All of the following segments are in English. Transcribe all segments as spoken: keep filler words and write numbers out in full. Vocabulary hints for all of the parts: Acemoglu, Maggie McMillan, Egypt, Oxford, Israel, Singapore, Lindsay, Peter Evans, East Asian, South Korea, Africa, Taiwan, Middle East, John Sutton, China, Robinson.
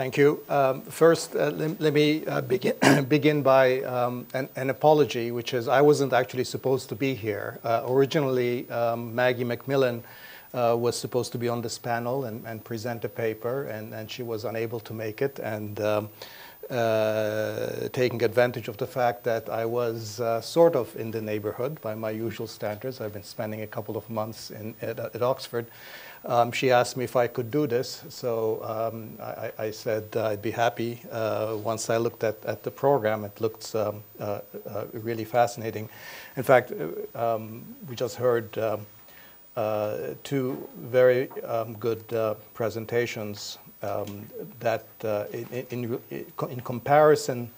Thank you. Um, first, uh, let, let me uh, begin, begin by um, an, an apology, which is I wasn't actually supposed to be here. Uh, originally, um, Maggie McMillan uh, was supposed to be on this panel and, and present a paper, and, and she was unable to make it. And um, uh, taking advantage of the fact that I was uh, sort of in the neighborhood by my usual standards, I've been spending a couple of months in, at, at Oxford. Um, she asked me if I could do this, so um, I, I said I'd be happy. Uh, once I looked at, at the program, it looked um, uh, uh, really fascinating. In fact, um, we just heard um, uh, two very um, good uh, presentations um, that uh, in, in, in comparison,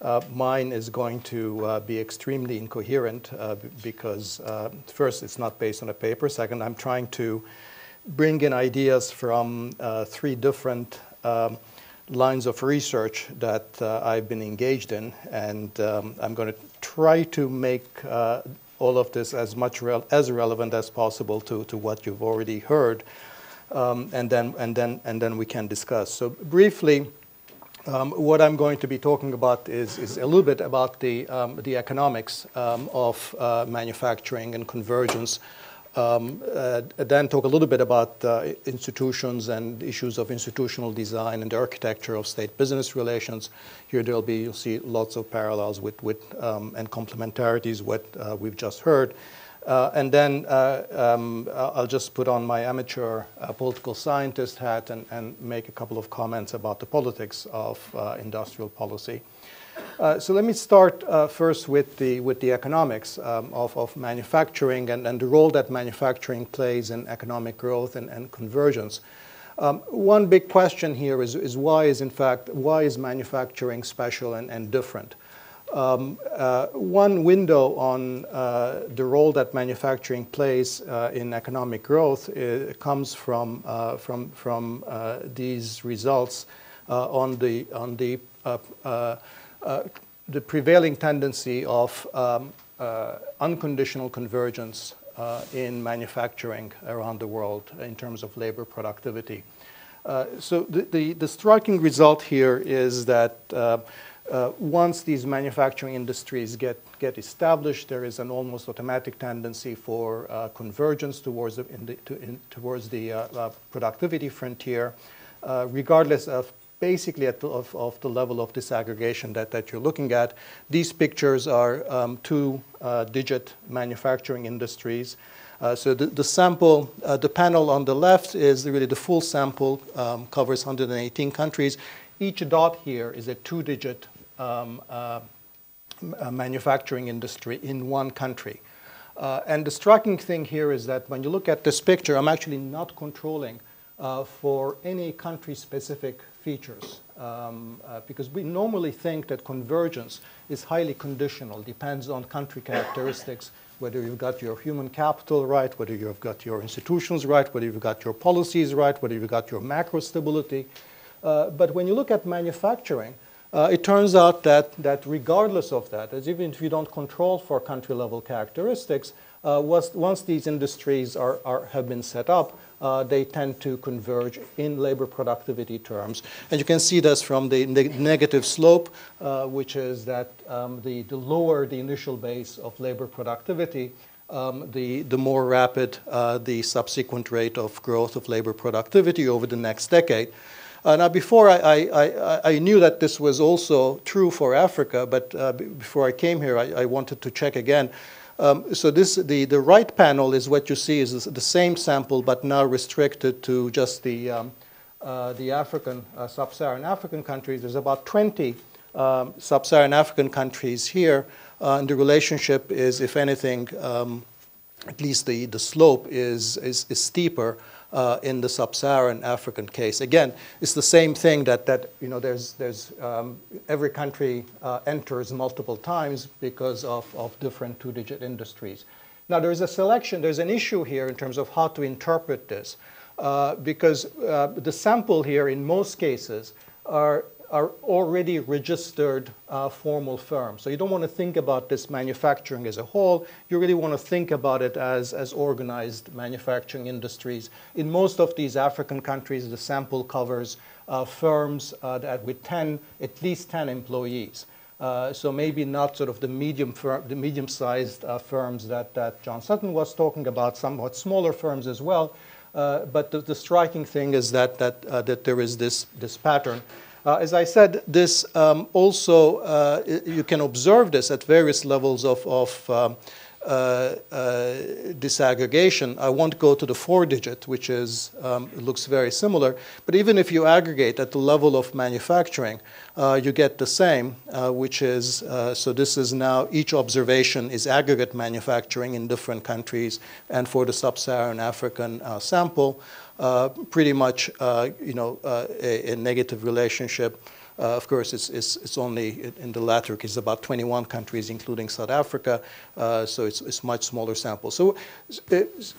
Uh, mine is going to uh, be extremely incoherent uh, because, uh, first, it's not based on a paper. Second, I'm trying to bring in ideas from uh, three different um, lines of research that uh, I've been engaged in. And um, I'm going to try to make uh, all of this as much re as relevant as possible to, to what you've already heard. Um, and, then, and, then, and then we can discuss. So briefly, Um, what I'm going to be talking about is, is a little bit about the, um, the economics um, of uh, manufacturing and convergence. Um, uh, then talk a little bit about uh, institutions and issues of institutional design and the architecture of state-business relations. Here there'll be, you'll see lots of parallels with, with um, and complementarities what uh, we've just heard. Uh, and then uh, um, I'll just put on my amateur uh, political scientist hat and, and make a couple of comments about the politics of uh, industrial policy. Uh, so let me start uh, first with the, with the economics um, of, of manufacturing and, and the role that manufacturing plays in economic growth and, and convergence. Um, one big question here is, is why is, in fact, why is manufacturing special and, and different? Um, uh, one window on uh, the role that manufacturing plays uh, in economic growth uh, comes from uh, from from uh, these results uh, on the on the uh, uh, uh, the prevailing tendency of um, uh, unconditional convergence uh, in manufacturing around the world in terms of labor productivity. Uh, so the, the the striking result here is that. Uh, Uh, once these manufacturing industries get, get established, there is an almost automatic tendency for uh, convergence towards the, in the, to, in, towards the uh, uh, productivity frontier, uh, regardless of basically at the, of, of the level of disaggregation that, that you're looking at. These pictures are um, two-digit uh, manufacturing industries. Uh, so the, the sample, uh, the panel on the left is really the full sample, um, covers one hundred eighteen countries. Each dot here is a two-digit Um, uh, manufacturing industry in one country. Uh, and the striking thing here is that when you look at this picture, I'm actually not controlling uh, for any country-specific features um, uh, because we normally think that convergence is highly conditional, depends on country characteristics, whether you've got your human capital right, whether you've got your institutions right, whether you've got your policies right, whether you've got your macro stability. Uh, but when you look at manufacturing, Uh, it turns out that, that regardless of that, as even if you don't control for country-level characteristics, uh, once, once these industries are, are, have been set up, uh, they tend to converge in labor productivity terms. And you can see this from the ne negative slope, uh, which is that um, the, the lower the initial base of labor productivity, um, the, the more rapid uh, the subsequent rate of growth of labor productivity over the next decade. Uh, now, before I, I, I, I knew that this was also true for Africa, but uh, before I came here, I, I wanted to check again. Um, so this, the, the right panel is what you see is the same sample, but now restricted to just the, um, uh, the African, uh, sub-Saharan African countries. There's about twenty um, sub-Saharan African countries here, uh, and the relationship is, if anything, um, at least the, the slope is, is, is steeper. Uh, in the sub-Saharan African case, again, it's the same thing that that you know. There's there's um, every country uh, enters multiple times because of of different two-digit industries. Now there is a selection. There's an issue here in terms of how to interpret this, uh, because uh, the sample here in most cases are are already registered uh, formal firms. So you don't want to think about this manufacturing as a whole. You really want to think about it as, as organized manufacturing industries. In most of these African countries, the sample covers uh, firms uh, that with ten, at least ten employees. Uh, so maybe not sort of the medium fir the medium-sized uh, firms that, that John Sutton was talking about, somewhat smaller firms as well. Uh, but the, the striking thing is that, that, uh, that there is this, this pattern. Uh, as I said, this um, also, uh, you can observe this at various levels of, of um, uh, uh, disaggregation. I won't go to the four digit, which is, um, looks very similar. But even if you aggregate at the level of manufacturing, uh, you get the same, uh, which is, uh, so this is now, each observation is aggregate manufacturing in different countries and for the sub-Saharan African uh, sample. Uh, pretty much, uh, you know, uh, a, a negative relationship. Uh, of course, it's, it's, it's only in the latter case about twenty-one countries, including South Africa. Uh, so it's, it's much smaller sample. So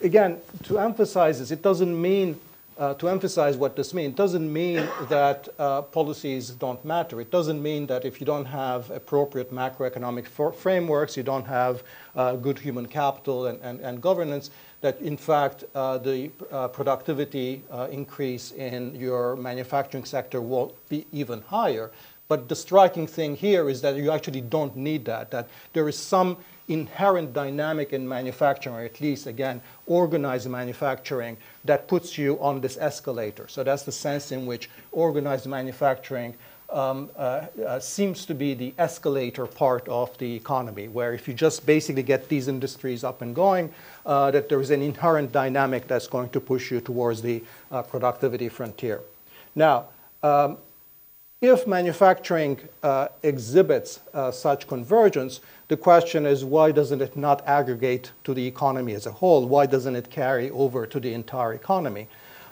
again, to emphasize this, it doesn't mean, uh, to emphasize what this means, it doesn't mean that uh, policies don't matter. It doesn't mean that if you don't have appropriate macroeconomic frameworks, you don't have uh, good human capital and, and, and governance, that in fact uh, the uh, productivity uh, increase in your manufacturing sector will be even higher. But the striking thing here is that you actually don't need that, that there is some inherent dynamic in manufacturing, or at least, again, organized manufacturing that puts you on this escalator. So that's the sense in which organized manufacturing Um, uh, uh, seems to be the escalator part of the economy, where if you just basically get these industries up and going, uh, that there is an inherent dynamic that's going to push you towards the uh, productivity frontier. Now, um, if manufacturing uh, exhibits uh, such convergence, the question is, why doesn't it not aggregate to the economy as a whole? Why doesn't it carry over to the entire economy?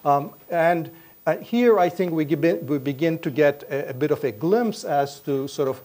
Um, and Uh, here, I think we, give, we begin to get a, a bit of a glimpse as to sort of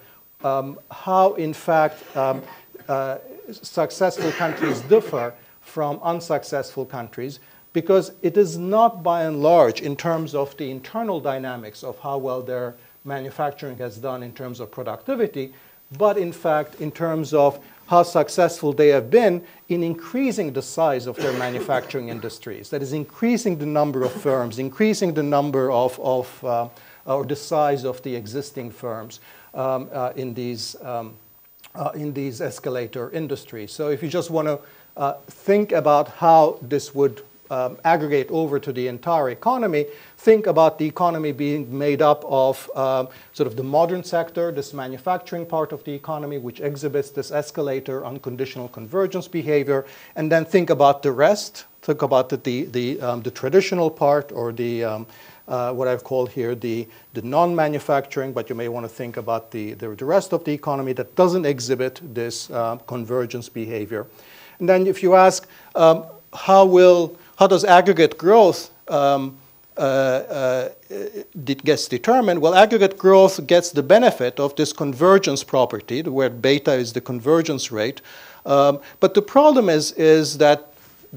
um, how, in fact, um, uh, successful countries differ from unsuccessful countries, because it is not, by and large, in terms of the internal dynamics of how well their manufacturing has done in terms of productivity, but in fact, in terms of how successful they have been in increasing the size of their manufacturing industries. That is, increasing the number of firms, increasing the number of, of uh, or the size of the existing firms um, uh, in, these, um, uh, in these escalator industries. So if you just want to uh, think about how this would um, aggregate over to the entire economy, think about the economy being made up of um, sort of the modern sector, this manufacturing part of the economy, which exhibits this escalator unconditional convergence behavior, and then think about the rest. Think about the the the, um, the traditional part, or the um, uh, what I've called here the the non-manufacturing, but you may want to think about the, the the rest of the economy that doesn't exhibit this uh, convergence behavior. And then, if you ask, um, how will how does aggregate growth um, Uh, uh, it gets determined, well, aggregate growth gets the benefit of this convergence property, where beta is the convergence rate. Um, but the problem is, is that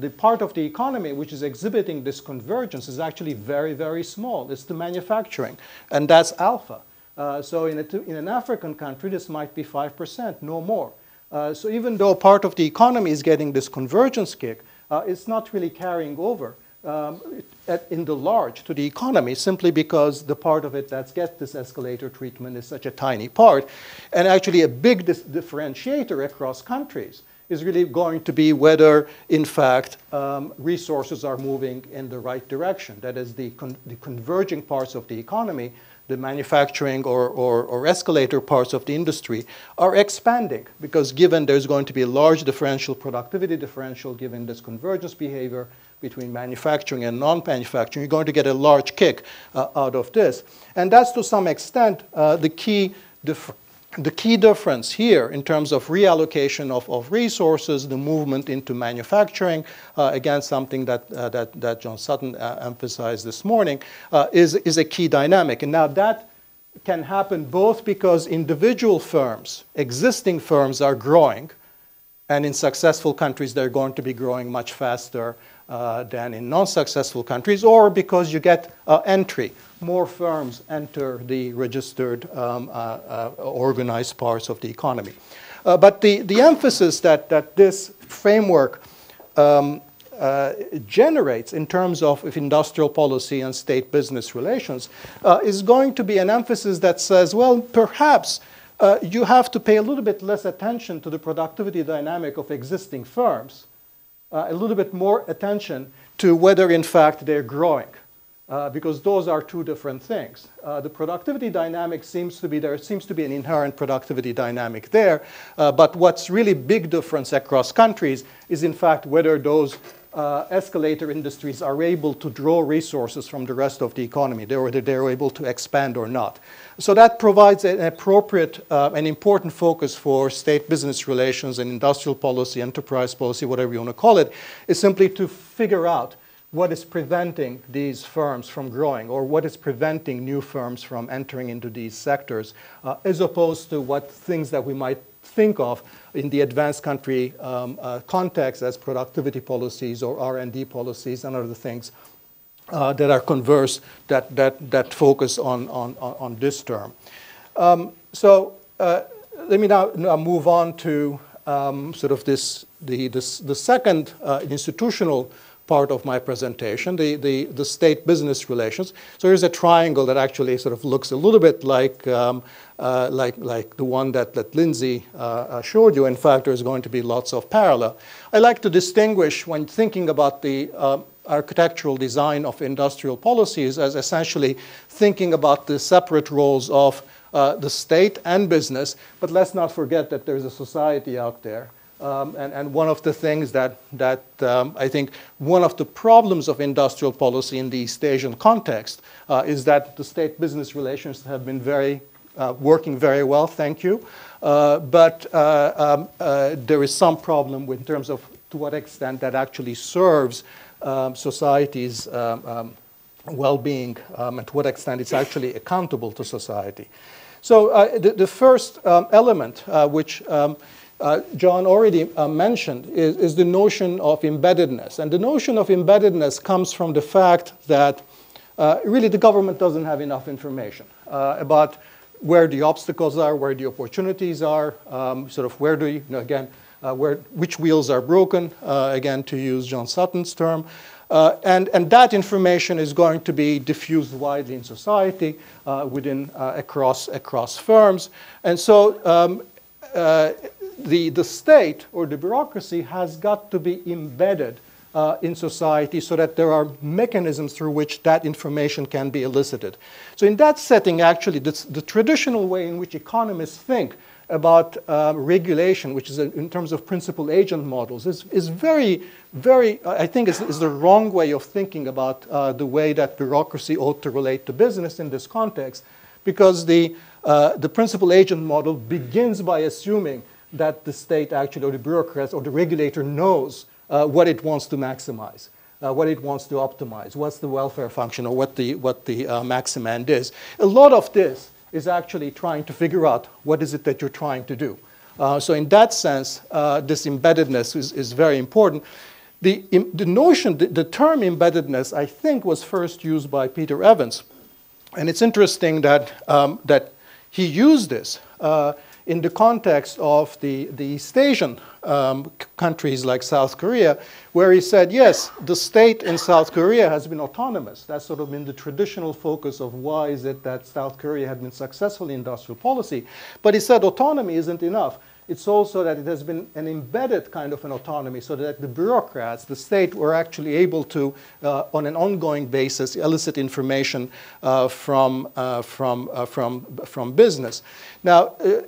the part of the economy which is exhibiting this convergence is actually very, very small. It's the manufacturing, and that's alpha. Uh, so in, a, in an African country, this might be five percent, no more. Uh, so even though part of the economy is getting this convergence kick, uh, it's not really carrying over Um, at, in the large to the economy, simply because the part of it that gets this escalator treatment is such a tiny part. And actually a big differentiator across countries is really going to be whether, in fact, um, resources are moving in the right direction. That is, the, con the converging parts of the economy, the manufacturing or, or, or escalator parts of the industry, are expanding, because given there's going to be a large differential, productivity differential, given this convergence behavior between manufacturing and non-manufacturing, you're going to get a large kick uh, out of this. And that's, to some extent, uh, the, key dif the key difference here in terms of reallocation of, of resources, the movement into manufacturing, uh, again, something that, uh, that, that John Sutton uh, emphasized this morning, uh, is, is a key dynamic. And now that can happen both because individual firms, existing firms, are growing, And in successful countries, they're going to be growing much faster uh, than in non-successful countries, or because you get uh, entry. More firms enter the registered um, uh, uh, organized parts of the economy. Uh, but the, the emphasis that, that this framework um, uh, generates in terms of industrial policy and state-business relations uh, is going to be an emphasis that says, well, perhaps Uh, you have to pay a little bit less attention to the productivity dynamic of existing firms, uh, a little bit more attention to whether, in fact, they're growing, uh, because those are two different things. Uh, the productivity dynamic seems to be there. Seems to be an inherent productivity dynamic there, uh, but what's really big difference across countries is, in fact, whether those Uh, escalator industries are able to draw resources from the rest of the economy, they're, whether they're able to expand or not. So that provides an appropriate uh, and important focus for state business relations and industrial policy, enterprise policy, whatever you want to call it, is simply to figure out what is preventing these firms from growing, or what is preventing new firms from entering into these sectors, uh, as opposed to what things that we might think of in the advanced country um, uh, context as productivity policies or R and D policies and other things uh, that are converse, that, that, that focus on, on, on this term. Um, so uh, let me now, now move on to um, sort of this, the, this, the second uh, institutional part of my presentation, the, the, the state-business relations. So here's a triangle that actually sort of looks a little bit like, um, uh, like, like the one that, that Lindsay uh, showed you. In fact, there's going to be lots of parallel. I like to distinguish when thinking about the uh, architectural design of industrial policies as essentially thinking about the separate roles of uh, the state and business, but let's not forget that there's a society out there. Um, and, and one of the things that, that um, I think one of the problems of industrial policy in the East Asian context uh, is that the state-business relations have been very, uh, working very well, thank you. Uh, but uh, um, uh, there is some problem in terms of to what extent that actually serves um, society's um, um, well-being um, and to what extent it's actually accountable to society. So uh, the, the first um, element uh, which um, Uh, John already uh, mentioned is, is the notion of embeddedness. And the notion of embeddedness comes from the fact that uh, really the government doesn't have enough information uh, about where the obstacles are, where the opportunities are, um, sort of where do you, you know, again, uh, where, which wheels are broken, uh, again, to use John Sutton's term. Uh, and, and that information is going to be diffused widely in society, uh, within, uh, across, across firms. And so, um, uh, The, the state or the bureaucracy has got to be embedded uh, in society so that there are mechanisms through which that information can be elicited. So in that setting, actually, this, the traditional way in which economists think about uh, regulation, which is a, in terms of principal agent models, is, is very, very, I think is, is the wrong way of thinking about uh, the way that bureaucracy ought to relate to business in this context, because the, uh, the principal agent model begins by assuming that the state actually, or the bureaucrat, or the regulator knows uh, what it wants to maximize, uh, what it wants to optimize, what's the welfare function, or what the, what the uh, maxim end is. A lot of this is actually trying to figure out what is it that you're trying to do. Uh, so in that sense, uh, this embeddedness is, is very important. The, in, the notion, the, the term embeddedness, I think, was first used by Peter Evans. And it's interesting that, um, that he used this uh, in the context of the, the East Asian um, countries like South Korea, where he said, yes, the state in South Korea has been autonomous. That's sort of been the traditional focus of why is it that South Korea had been successful in industrial policy. But he said autonomy isn't enough. It's also that it has been an embedded kind of an autonomy so that the bureaucrats, the state, were actually able to, uh, on an ongoing basis, elicit information uh, from, uh, from, uh, from, from business. Now, uh,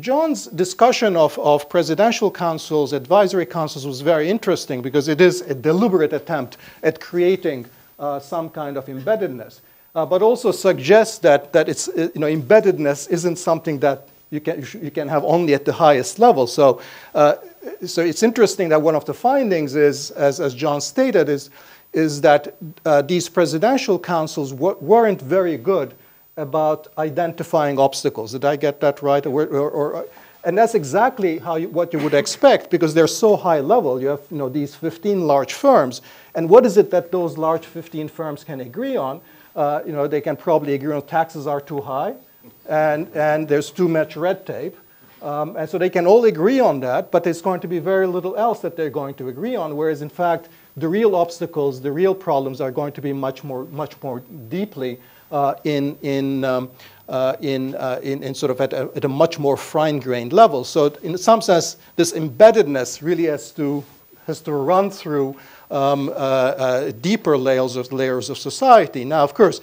John's discussion of, of presidential councils, advisory councils, was very interesting because it is a deliberate attempt at creating uh, some kind of embeddedness, uh, but also suggests that, that it's, you know, embeddedness isn't something that You can, you can have only at the highest level. So, uh, so it's interesting that one of the findings is, as, as John stated, is, is that uh, these presidential councils weren't very good about identifying obstacles. Did I get that right? Or, or, or And that's exactly how you, what you would expect, because they're so high level. You have you know, these fifteen large firms. And what is it that those large fifteen firms can agree on? Uh, you know, they can probably agree on taxes are too high, and, and there's too much red tape. Um, and so they can all agree on that, but there's going to be very little else that they're going to agree on, whereas in fact, the real obstacles, the real problems are going to be much more, much more deeply uh, in, in, um, uh, in, uh, in, in sort of at a, at a much more fine-grained level. So in some sense, this embeddedness really has to, has to run through um, uh, uh, deeper layers of, layers of society. Now, of course,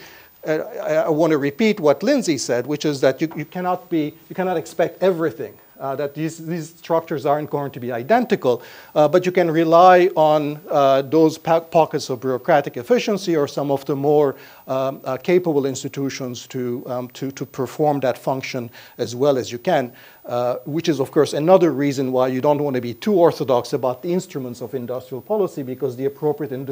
I, I want to repeat what Lindsay said, which is that you, you cannot be, you cannot expect everything, uh, that these, these structures aren't going to be identical, uh, but you can rely on uh, those po pockets of bureaucratic efficiency or some of the more um, uh, capable institutions to, um, to, to perform that function as well as you can, uh, which is, of course, another reason why you don't want to be too orthodox about the instruments of industrial policy, because the appropriate in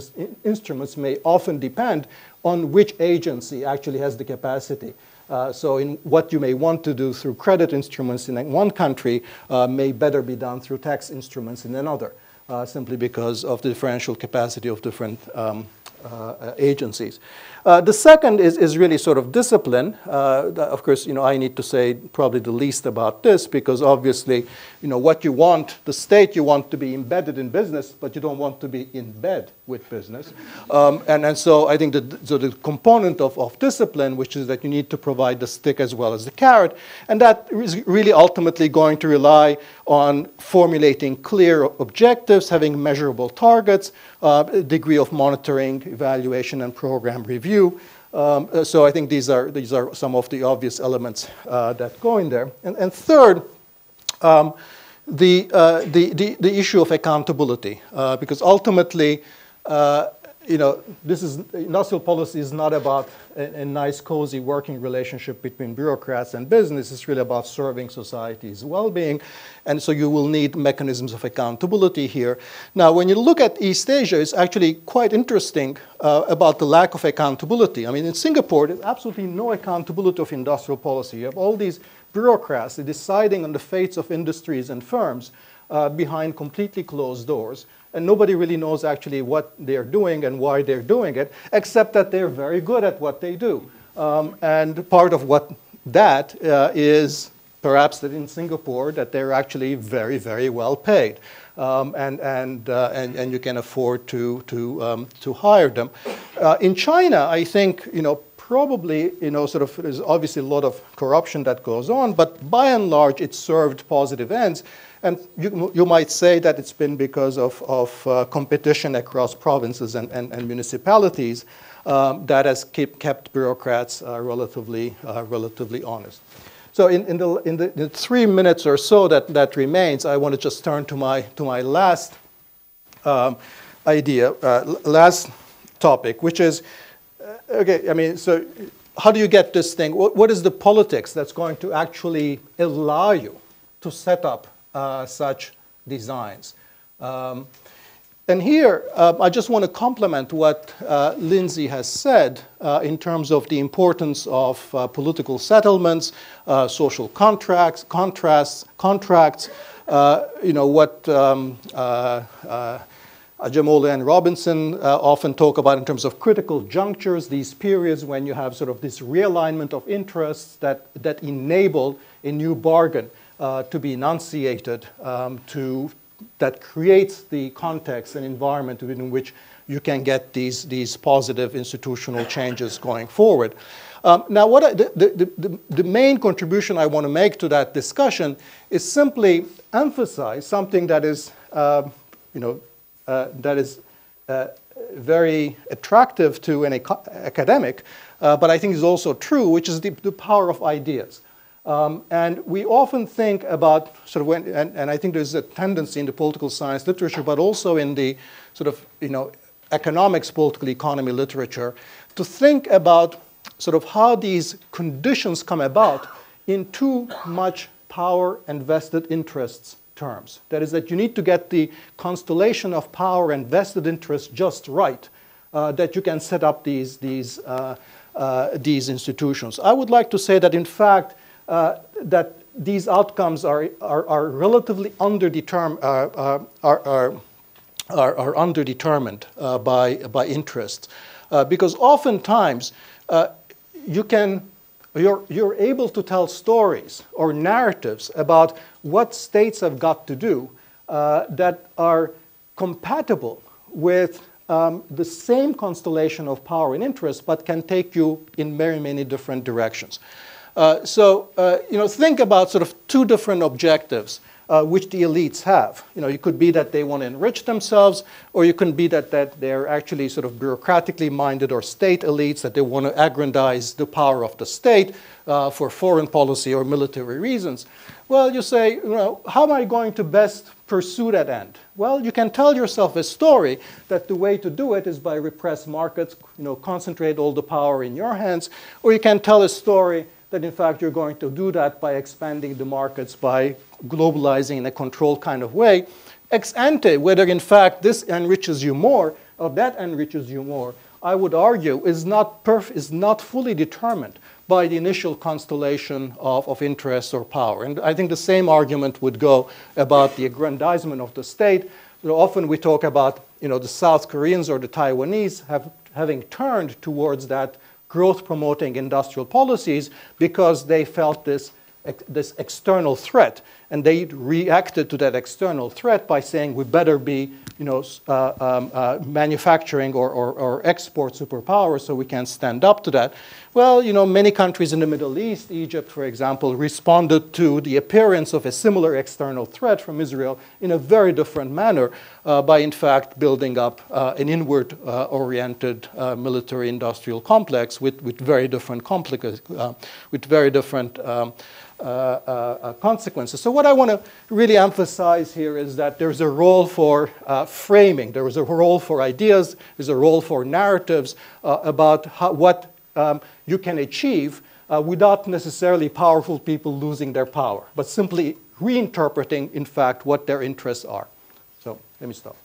instruments may often depend on which agency actually has the capacity. Uh, so in what you may want to do through credit instruments in one country uh, may better be done through tax instruments in another, uh, simply because of the differential capacity of different um, uh, agencies. Uh, the second is, is really sort of discipline. Uh, of course, you know, I need to say probably the least about this, because obviously, you know, what you want, the state you want to be embedded in business, but you don't want to be in bed with business. Um, and, and so I think that so the component of, of discipline, which is that you need to provide the stick as well as the carrot, and that is really ultimately going to rely on formulating clear objectives, having measurable targets, uh, degree of monitoring, evaluation, and program review. Um, so I think these are, these are some of the obvious elements uh, that go in there. And, and third, um, the, uh, the, the, the issue of accountability, uh, because ultimately, uh, you know, this is, industrial policy is not about a, a nice, cozy working relationship between bureaucrats and business. It's really about serving society's well-being. And so you will need mechanisms of accountability here. Now, when you look at East Asia, it's actually quite interesting uh, about the lack of accountability. I mean, in Singapore, there's absolutely no accountability of industrial policy. You have all these bureaucrats deciding on the fates of industries and firms uh, behind completely closed doors. And nobody really knows actually what they're doing and why they're doing it, except that they're very good at what they do. Um, and part of what that uh, is perhaps that in Singapore that they're actually very, very well paid. Um, and, and, uh, and, and you can afford to, to, um, to hire them. Uh, in China, I think, you know, probably, you know, sort of there's obviously a lot of corruption that goes on, but by and large, it served positive ends. And you, you might say that it's been because of, of uh, competition across provinces and, and, and municipalities um, that has keep, kept bureaucrats uh, relatively, uh, relatively honest. So in, in, the, in the, the three minutes or so that, that remains, I want to just turn to my, to my last um, idea, uh, last topic, which is, okay, I mean, so how do you get this thing? What, what is the politics that's going to actually allow you to set up uh, such designs? Um, and here, uh, I just want to complement what uh, Lindsay has said uh, in terms of the importance of uh, political settlements, uh, social contracts, contrasts, contracts, uh, you know, what um, uh, uh, Acemoglu and Robinson uh, often talk about in terms of critical junctures, these periods when you have sort of this realignment of interests that, that enable a new bargain uh, to be enunciated um, to, that creates the context and environment within which you can get these, these positive institutional changes going forward. Um, now, what I, the, the, the, the main contribution I want to make to that discussion is simply emphasize something that is, uh, you know, Uh, that is uh, very attractive to an academic, uh, but I think is also true, which is the, the power of ideas. Um, and we often think about sort of when, and, and I think there's a tendency in the political science literature, but also in the sort of, you know, economics, political economy literature, to think about sort of how these conditions come about in too much power and vested interests terms. That is that you need to get the constellation of power and vested interest just right, uh, that you can set up these, these, uh, uh, these institutions. I would like to say that in fact, uh, that these outcomes are, are, are relatively underdetermined, uh, uh, are, are, are, are underdetermined uh, by, by interests. Uh, because oftentimes uh, you can, you're, you're able to tell stories or narratives about what states have got to do uh, that are compatible with um, the same constellation of power and interest, but can take you in very many different directions. Uh, so, uh, you know, think about sort of two different objectives uh, which the elites have. You know, it could be that they want to enrich themselves, or it could be that, that they're actually sort of bureaucratically minded or state elites, that they want to aggrandize the power of the state uh, for foreign policy or military reasons. Well, you say, you know, how am I going to best pursue that end? Well, you can tell yourself a story that the way to do it is by repress markets, you know, concentrate all the power in your hands, or you can tell a story that in fact you're going to do that by expanding the markets, by globalizing in a controlled kind of way, ex ante, whether in fact this enriches you more or that enriches you more, I would argue is not, perf is not fully determined by the initial constellation of, of interests or power. And I think the same argument would go about the aggrandizement of the state. You know, often we talk about, you know, the South Koreans or the Taiwanese have, having turned towards that growth-promoting industrial policies because they felt this, this external threat. And they reacted to that external threat by saying, we better be, you know, uh, um, uh, manufacturing or, or, or export superpower so we can stand up to that. Well, you know, many countries in the Middle East, Egypt, for example, responded to the appearance of a similar external threat from Israel in a very different manner uh, by, in fact, building up uh, an inward-oriented uh, uh, military-industrial complex with, with very different, uh, with very different um, Uh, uh, consequences. So what I want to really emphasize here is that there's a role for uh, framing, there is a role for ideas, there's a role for narratives uh, about how, what um, you can achieve uh, without necessarily powerful people losing their power, but simply reinterpreting, in fact, what their interests are. So let me stop.